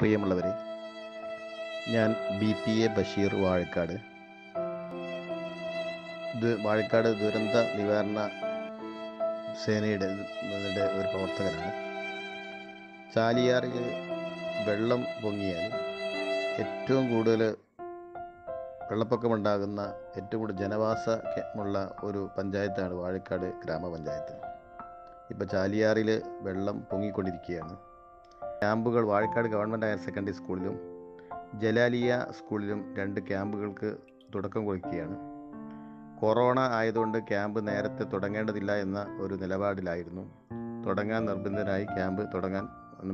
പ്രിയമുള്ളവരെ, ഞാൻ BPA ബഷീർ വാഴക്കാട്. വാഴക്കാട് ദുരന്ത നിവാരണ സേനയുടെ ഒരു പ്രവർത്തകനാണ്. ചാലിയാറിൽ വെള്ളം പൊങ്ങിയാൽ ഏറ്റവും കൂടുതൽ വെള്ളപ്പൊക്കമുണ്ടാകുന്ന ഏറ്റവും കൂടുതൽ ജനവാസമുള്ള ഒരു പഞ്ചായത്താണ് വാഴക്കാട് ഗ്രാമപഞ്ചായത്ത്. ഇപ്പോൾ ചാലിയാറിൽ വെള്ളം പൊങ്ങിക്കൊണ്ടിരിക്കുകയാണ്. ക്യാമ്പുകൾ വാഴക്കാട് ഗവൺമെൻറ് ഹയർ സെക്കൻഡറി സ്കൂളിലും ജലാലിയ സ്കൂളിലും 2 ക്യാമ്പുകൾക്ക് തുടക്കം കുറിക്കുകയാണ്. കൊറോണ ആയതുകൊണ്ട് ക്യാമ്പ് നേരത്തെ തുടങ്ങേണ്ടതില്ല എന്ന ഒരു നിലപാടിലായിരുന്നു. തുടങ്ങാൻ നിർബന്ധനായി ക്യാമ്പ് തുടങ്ങാൻ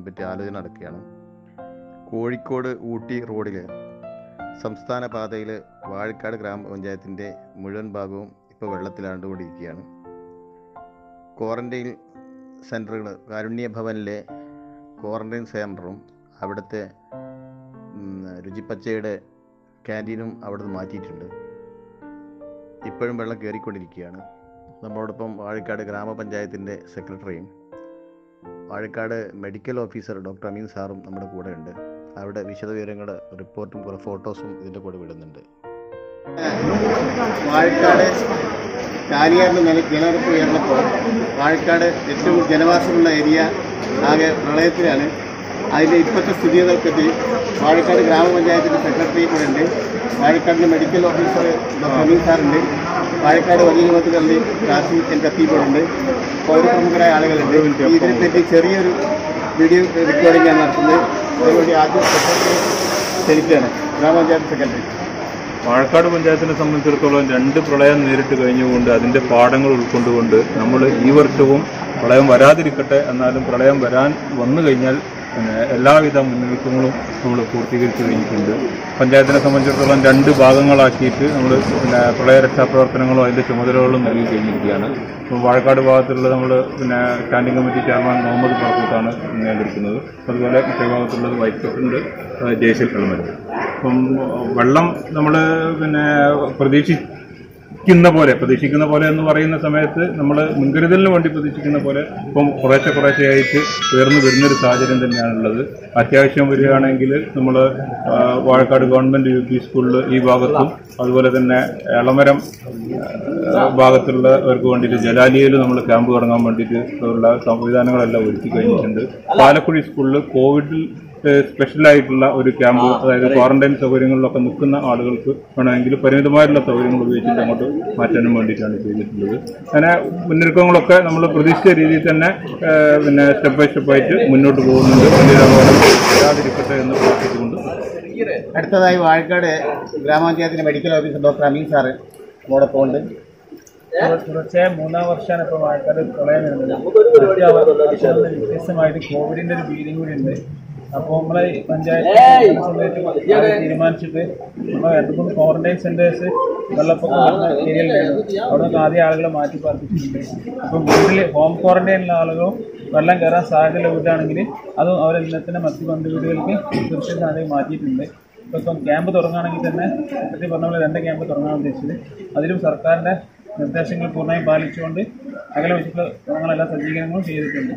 പറ്റി ആലോചന നടക്കുകയാണ്. കോഴിക്കോട് ഊട്ടി റോഡിൽ സംസ്ഥാന പാതയിൽ വാഴക്കാട് ഗ്രാമപഞ്ചായത്തിൻ്റെ മുഴുവൻ ഭാഗവും ഇപ്പോൾ വെള്ളത്തിലാണ്ടുകൊണ്ടിരിക്കുകയാണ്. ക്വാറൻറ്റൈൻ സെൻ്ററുകൾ, കാരുണ്യഭവനിലെ ക്വാറൻറ്റൈൻ സെൻ്ററും അവിടുത്തെ രുചിപ്പച്ചയുടെ ക്യാൻറ്റീനും അവിടുന്ന് മാറ്റിയിട്ടുണ്ട്. ഇപ്പോഴും വെള്ളം കയറിക്കൊണ്ടിരിക്കുകയാണ്. നമ്മളോടൊപ്പം വാഴക്കാട് ഗ്രാമപഞ്ചായത്തിൻ്റെ സെക്രട്ടറിയും Vazhakkad medical officer doctor Ameen സാറും നമ്മുടെ കൂടെ ഉണ്ട്. അവിടെ വിശദവിവരങ്ങൾ, റിപ്പോർട്ടും കുറേ ഫോട്ടോസും ഇതിൻ്റെ കൂടെ വിടുന്നുണ്ട്. വാഴക്കാട് ചാലിയാറിൽ ജലനിരപ്പ് ഉയർന്നപ്പോൾ വാഴക്കാട് ഏറ്റവും ജനവാസമുള്ള ഏരിയ ആകെ പ്രളയത്തിലാണ്. അതിൻ്റെ ഇപ്പോഴത്തെ സ്ഥിതിയെപ്പറ്റി വാഴക്കാട് ഗ്രാമപഞ്ചായത്തിൻ്റെ സെക്രട്ടറി കൂടെ ഉണ്ട്, വാഴക്കാടിൻ്റെ മെഡിക്കൽ ഓഫീസർ ഡോക്ടർ അമീൻ സാറുണ്ട്, വാഴക്കാട് വലിയതുകളിൽ രാഷ്ട്രീയ കത്തിപ്പോഴുണ്ട്, പൗര പ്രമുഖരായ ആളുകളുണ്ട്. ഇതിനെപ്പറ്റി ചെറിയൊരു വീഡിയോ റെക്കോർഡിംഗ് ആണ് നടത്തുന്നത്. അതുകൊണ്ട് ആദ്യം സെക്രട്ടറി ക്ഷണിക്കുകയാണ്, ഗ്രാമപഞ്ചായത്ത് സെക്രട്ടറി. വാഴക്കാട് പഞ്ചായത്തിനെ സംബന്ധിച്ചിടത്തോളം 2 പ്രളയം നേരിട്ട് കഴിഞ്ഞുകൊണ്ട് അതിൻ്റെ പാഠങ്ങൾ ഉൾക്കൊണ്ടുകൊണ്ട് നമ്മൾ ഈ വർഷവും പ്രളയം വരാതിരിക്കട്ടെ, എന്നാലും പ്രളയം വരാൻ വന്നു കഴിഞ്ഞാൽ എല്ലാവിധ മുന്നൊരുക്കങ്ങളും നമ്മൾ പൂർത്തീകരിച്ചു കഴിഞ്ഞിട്ടുണ്ട്. പഞ്ചായത്തിനെ സംബന്ധിച്ചിടത്തോളം 2 ഭാഗങ്ങളാക്കിയിട്ട് നമ്മൾ പ്രളയ രക്ഷാപ്രവർത്തനങ്ങളും അതിൻ്റെ ചുമതലകളും നൽകി കഴിഞ്ഞിരിക്കുകയാണ്. ഇപ്പോൾ വാഴക്കാട് ഭാഗത്തുള്ള നമ്മൾ സ്റ്റാൻഡിംഗ് കമ്മിറ്റി ചെയർമാൻ മുഹമ്മദ് ഫാറൂഖാണ് നിയന്ത്രിക്കുന്നത്. അതുപോലെ മറ്റേ ഭാഗത്തുള്ളത് വൈസ് പ്രസിഡന്റ് ജയശൽ കളമറ്റ്. അപ്പം വെള്ളം നമ്മൾ പ്രതീക്ഷിക്കുന്ന പോലെ എന്ന് പറയുന്ന സമയത്ത് നമ്മൾ മുൻകരുതലിന് വേണ്ടി പ്രതീക്ഷിക്കുന്ന പോലെ ഇപ്പം കുറേശ്ശെയായിട്ട് ഉയർന്നു വരുന്നൊരു സാഹചര്യം തന്നെയാണുള്ളത്. അത്യാവശ്യം വരികയാണെങ്കിൽ നമ്മൾ വാഴക്കാട് ഗവൺമെൻറ് UP സ്കൂളിൽ ഈ ഭാഗത്തും അതുപോലെ തന്നെ എളമരം ഭാഗത്തുള്ളവർക്ക് വേണ്ടിയിട്ട് ജലാലിയയിൽ നമ്മൾ ക്യാമ്പ് തുടങ്ങാൻ വേണ്ടിയിട്ട് ഉള്ള സംവിധാനങ്ങളെല്ലാം ഒരുക്കി കഴിഞ്ഞിട്ടുണ്ട്. പാലക്കുഴി സ്കൂളിൽ കോവിഡിൽ സ്പെഷ്യലായിട്ടുള്ള ഒരു ക്യാമ്പ്, അതായത് ക്വാറന്റൈൻ സൗകര്യങ്ങളിലൊക്കെ നിൽക്കുന്ന ആളുകൾക്ക് വേണമെങ്കിൽ പരിമിതമായിട്ടുള്ള സൗകര്യങ്ങൾ ഉപയോഗിച്ചിട്ട് അങ്ങോട്ട് മാറ്റാനും വേണ്ടിയിട്ടാണ് ചെയ്തിട്ടുള്ളത്. അങ്ങനെ മുന്നൊരുക്കങ്ങളൊക്കെ നമ്മൾ പ്രതീക്ഷിച്ച രീതിയിൽ തന്നെ സ്റ്റെപ്പ് ബൈ സ്റ്റെപ്പായിട്ട് മുന്നോട്ട് പോകുന്നുണ്ട്. വരാതിരിക്കട്ടെ എന്ന് പ്രാർത്ഥിച്ചുകൊണ്ട് അടുത്തതായി വാഴക്കാട് ഗ്രാമപഞ്ചായത്തിന്റെ medical officer doctor Ameen sir കൂടെ പോകുന്നുണ്ട്. തുടർച്ചയായ 3ാം വർഷമാണ് ഇപ്പോൾ വാഴക്കാട് പ്രളയം വരുന്നത്. വ്യത്യസ്തമായിട്ട് കോവിഡിൻ്റെ ഒരു ഭീതി കൂടി ഉണ്ട്. അപ്പോൾ നമ്മളെ പഞ്ചായത്ത് തീരുമാനിച്ചിട്ട് നമ്മൾ 2-3 ക്വാറന്റൈൻ സെന്റേഴ്സ് വെള്ളപ്പൊക്കം ഏരിയയിലായിരുന്നു. അവിടെ നിന്ന് ആദ്യം ആളുകളെ മാറ്റി പാർപ്പിച്ചിട്ടുണ്ട്. അപ്പം വീട്ടിൽ ഹോം ക്വാറന്റൈനിലുള്ള ആളുകളും വെള്ളം കയറാൻ സാധ്യതയുള്ള വീടാണെങ്കിൽ അതും അവരെല്ലാം തന്നെ മറ്റ് ബന്ധു വീടുകൾക്ക് തീർച്ചയായിട്ടും ആദ്യം മാറ്റിയിട്ടുണ്ട്. ഇപ്പം ക്യാമ്പ് തുടങ്ങുകയാണെങ്കിൽ തന്നെ നേരത്തെ പറഞ്ഞ പോലെ 2 ക്യാമ്പ് തുടങ്ങാൻ ഉദ്ദേശിച്ചത്. അതിലും സർക്കാരിൻ്റെ നിർദ്ദേശങ്ങൾ പൂർണ്ണമായി പാലിച്ചുകൊണ്ട് അകലെ വെച്ചിട്ട് ഞങ്ങളെല്ലാ സജ്ജീകരണങ്ങളും ചെയ്തിട്ടുണ്ട്.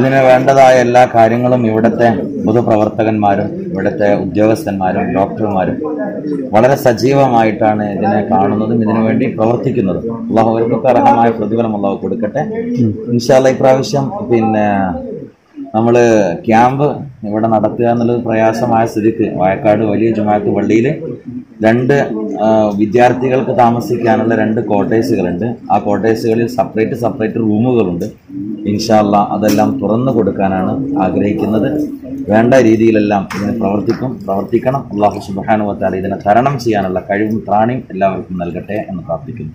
ഇതിന് വേണ്ടതായ എല്ലാ കാര്യങ്ങളും ഇവിടുത്തെ പൊതുപ്രവർത്തകന്മാരും ഇവിടുത്തെ ഉദ്യോഗസ്ഥന്മാരും ഡോക്ടർമാരും വളരെ സജീവമായിട്ടാണ് ഇതിനെ കാണുന്നതും ഇതിനുവേണ്ടി പ്രവർത്തിക്കുന്നതും. അള്ളാഹു അവർക്ക് അർഹമായ പ്രതിഫലം അള്ളാഹു കൊടുക്കട്ടെ. ഇൻഷാ അല്ലാഹ് ഇപ്രാവശ്യം നമ്മൾ ക്യാമ്പ് ഇവിടെ നടത്തുക എന്നുള്ളത് പ്രയാസമായ സ്ഥിതിക്ക് വാഴക്കാട് വലിയ ജുമാഅത്ത് പള്ളിയിൽ 2 വിദ്യാർത്ഥികൾക്ക് താമസിക്കാനുള്ള 2 ക്വാർട്ടേഴ്സുകളുണ്ട്. ആ ക്വാർട്ടേഴ്സുകളിൽ സെപ്പറേറ്റ് റൂമുകളുണ്ട്. ഇൻഷാ അല്ലാഹ് അതെല്ലാം തുറന്നു കൊടുക്കാനാണ് ആഗ്രഹിക്കുന്നത്. വേണ്ട രീതിയിലെല്ലാം ഇതിന് പ്രവർത്തിക്കണം. അല്ലാഹു സുബ്ഹാനഹു വ തആല ഇതിനെ തരണം ചെയ്യാനുള്ള കഴിവും ത്രാണിയും എല്ലാവർക്കും നൽകട്ടെ എന്ന് പ്രാർത്ഥിക്കുന്നു.